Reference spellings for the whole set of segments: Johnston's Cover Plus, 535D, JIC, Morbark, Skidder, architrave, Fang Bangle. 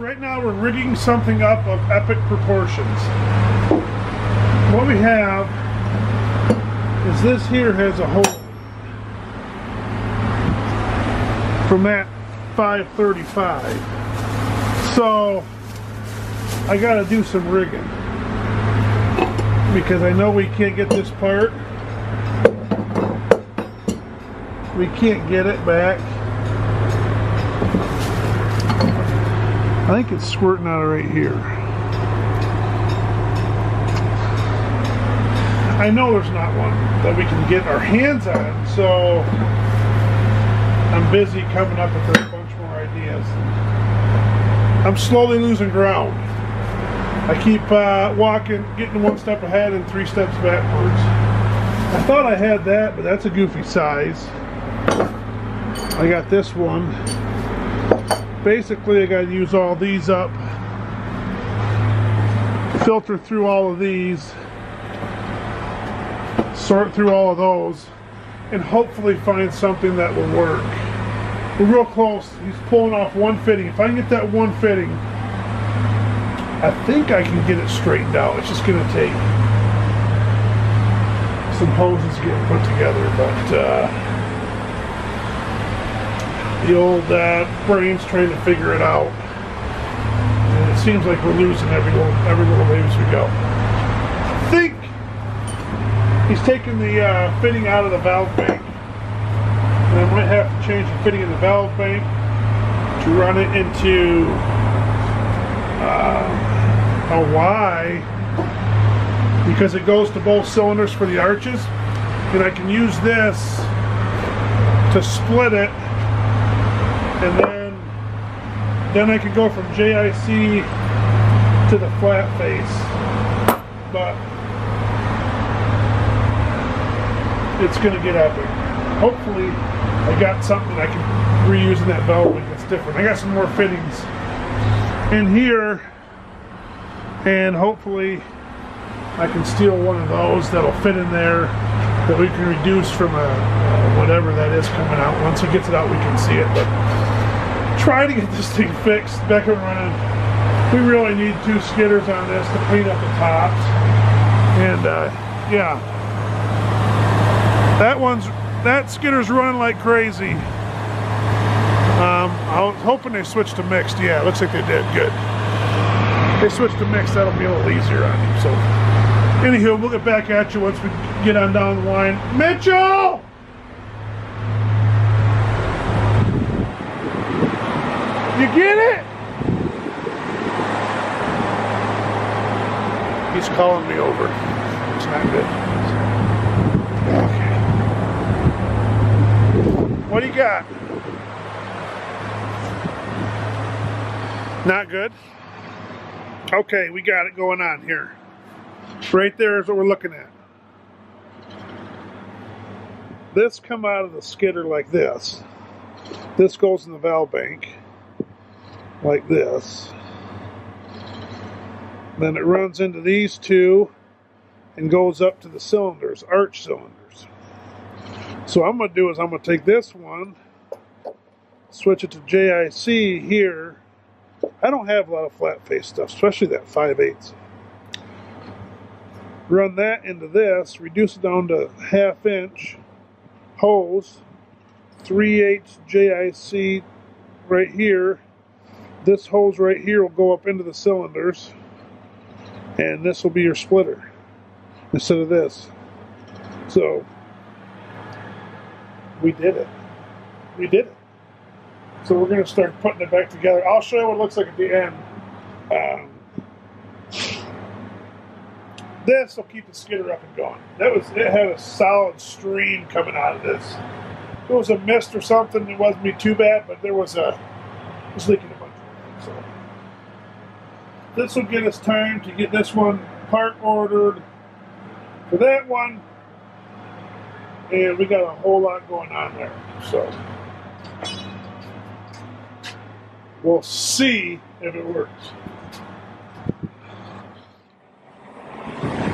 Right now we're rigging something up of epic proportions. What we have is this here has a hole from that 535. So I gotta do some rigging because I know we can't get this part. We can't get it back. I think it's squirting out right here. I know there's not one that we can get our hands on, so I'm busy coming up with a bunch more ideas. I'm slowly losing ground. I keep walking, getting one step ahead and three steps backwards. I thought I had that, but that's a goofy size. I got this one. Basically, I gotta use all these up, filter through all of these, sort through all of those, and hopefully find something that will work. We're real close. He's pulling off one fitting. If I can get that one fitting, I think I can get it straightened out. It's just gonna take some hoses getting put together, but the old brain's trying to figure it out, and it seems like we're losing every little way as we go. I think he's taking the fitting out of the valve bank, and I might have to change the fitting in the valve bank to run it into a Y, because it goes to both cylinders for the arches, and I can use this to split it. And then I could go from JIC to the flat face, but it's going to get epic. Hopefully I got something I can reuse in that valve when it's different. I got some more fittings in here, and hopefully I can steal one of those that'll fit in there, that we can reduce from a whatever that is coming out. Once it gets it out, we can see it, but try to get this thing fixed, back and running. We really need two skidders on this to clean up the tops. And yeah, that skidder's running like crazy. I was hoping they switched to mixed. Yeah, it looks like they did. Good. If they switched to mixed, that'll be a little easier on you. So, anywho, we'll get back at you once we get on down the line. Mitchell! You get it? He's calling me over. It's not good. Okay. What do you got? Not good? Okay, we got it going on here. Right there is what we're looking at. This come out of the skidder like this. This goes in the valve bank like this, then it runs into these two and goes up to the cylinders, arch cylinders. So I'm gonna do is I'm gonna take this one, switch it to JIC here. I don't have a lot of flat face stuff, especially that 5/8. Run that into this, reduce it down to 1/2 inch hose, 3/8 JIC right here. This hose right here will go up into the cylinders, and this will be your splitter instead of this. So we did it. We did it. So we're going to start putting it back together. I'll show you what it looks like at the end. This will keep the skidder up and going. It had a solid stream coming out of this. If it was a mist or something, it wasn't be too bad, but there was it was leaking. So this will get us time to get this one part ordered for that one, and we got a whole lot going on there, so we'll see if it works.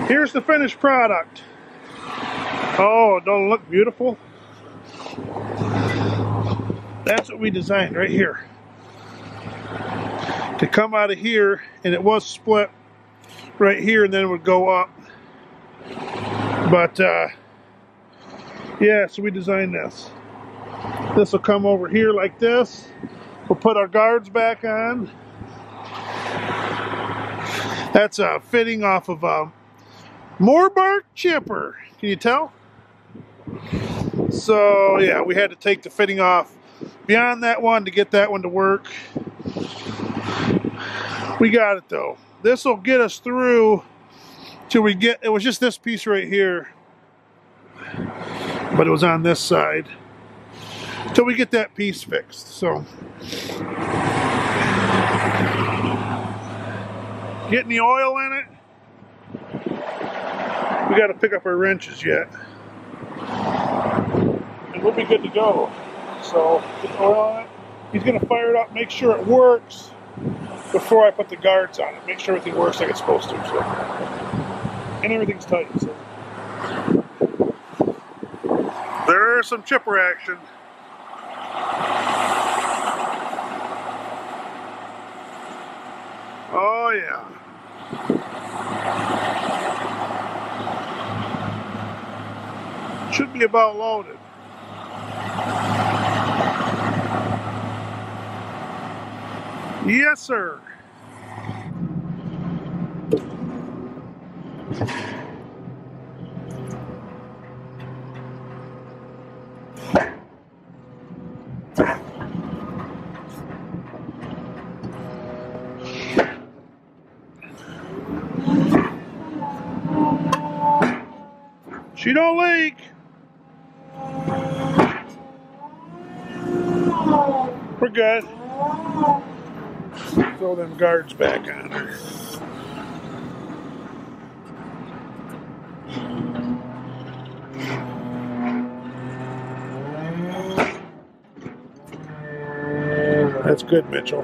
Here's the finished product. Oh, don't it look beautiful? That's what we designed right here. to come out of here, and it was split right here and then it would go up. But yeah, so we designed this. This will come over here like this. We'll put our guards back on. That's a fitting off of a Morbark chipper. Can you tell? So yeah, we had to take the fitting off beyond that one to get that one to work. We got it though. This will get us through till we get, it was just this piece right here, but it was on this side, till we get that piece fixed. So getting the oil in it. We got to pick up our wrenches yet, and we'll be good to go. So get the oil on it. He's going to fire it up, make sure it works before I put the guards on it. Make sure everything works like it's supposed to. So. And everything's tight. So. There's some chipper action. Oh yeah. Should be about loaded. Yes, sir. She don't leak. We're good. Throw them guards back on her. That's good, Mitchell.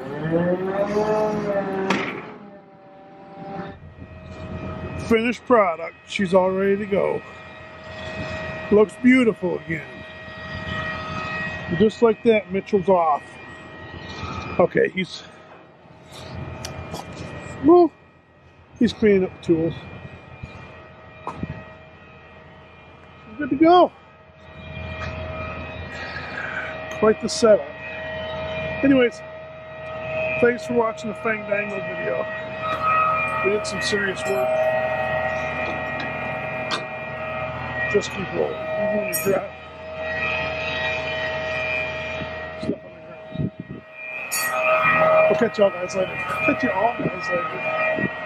Finished product. She's all ready to go. Looks beautiful again. Just like that, Mitchell's off. Okay, he's... well, he's cleaning up the tools. Good to go. Quite the setup. Anyways, thanks for watching the Fang Bangle video. We did some serious work. Just keep rolling. Even when you drop stuff on the ground. We'll catch y'all guys later.